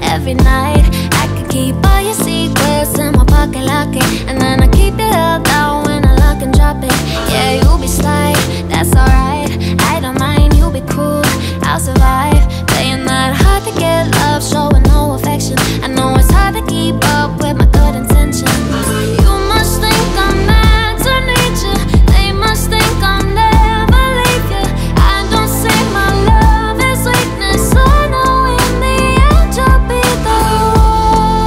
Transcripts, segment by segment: Every night I could keep all your secrets in my pocket, lock it, and then I keep it all down when I lock and drop it. Yeah, you be sly, that's alright, I don't mind, you be cool, I'll survive. Playing that hard to get love, showing no affection. I know it's hard to keep up with my good intentions. You must think I'm mad to nature, they must think I'm never like you. I don't say my love is weakness, I know in the end you'll be the one.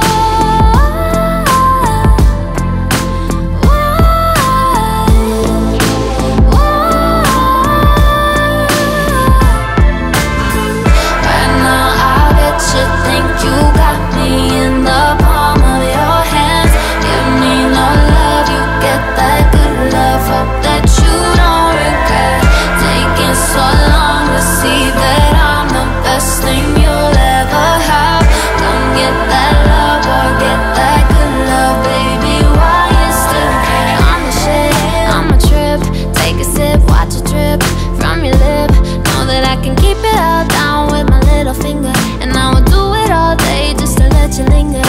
Right now I bet you think you got me in the palm of your hands. Give me no love, you get that good love. Hope that you don't regret taking so long to see that I'm the best thing you'll ever have. Come get that love or get that good love, baby. Why you still care? I'm the shit, I'm a trip. Take a sip, watch it drip from your lip. Know that I can keep it all down with my little finger, and I will do it all day just to let you linger.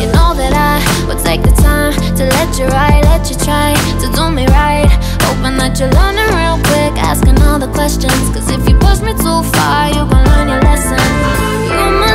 You know that I will take the time to let you ride, let you try to do me right. Hoping that you're learning real quick, asking all the questions. Cause if you push me too far, you're gonna learn your lesson. You